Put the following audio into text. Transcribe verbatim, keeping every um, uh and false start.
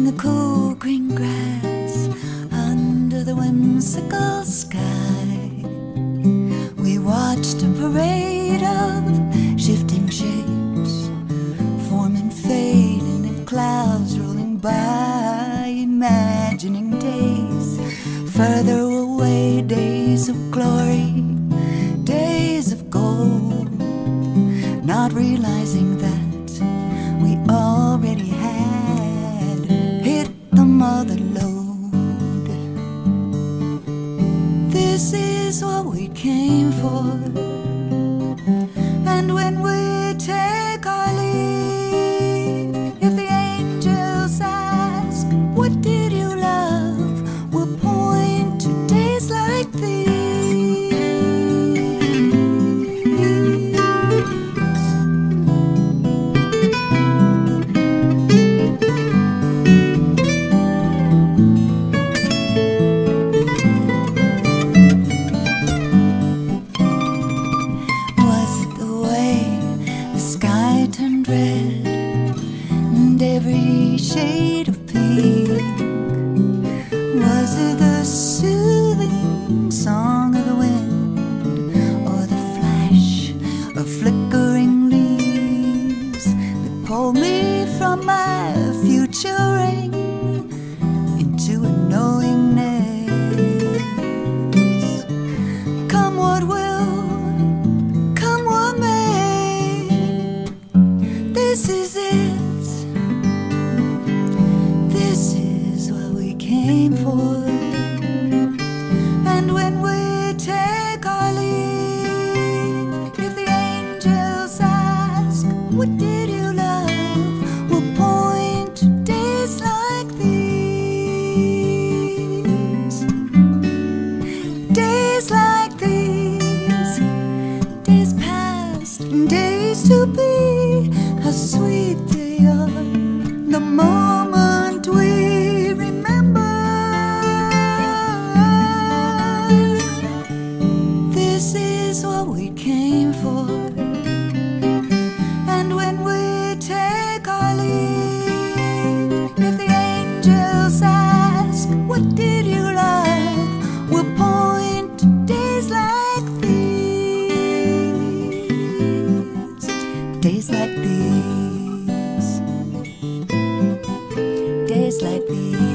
in the cool green grass under the whimsical sky. We watched a parade of shifting shapes, forming, fading, and clouds rolling by, imagining days further away, days of glory, days of gold, not realizing that we already had hit the mother lode. This is what we came for, and when we take our leave, if the angels ask, what did you love, we'll point to days like these. Turned red, and every shade of pink. Was it the soothing song of the wind, or the flash of flickering leaves that pulled me from my futuring into a knowingness? Come what will, come what may, this is it, this is what we came for, and when we take our leave, if the angels ask, what did you love, we'll point to days like these, days like these, days past and days to be. How sweet they are, the moment we remember. This is what we came for, and when we take our leave, if the angels ask, what did you love, we'll point to days like these, days like these, days like these.